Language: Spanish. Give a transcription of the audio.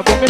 Porque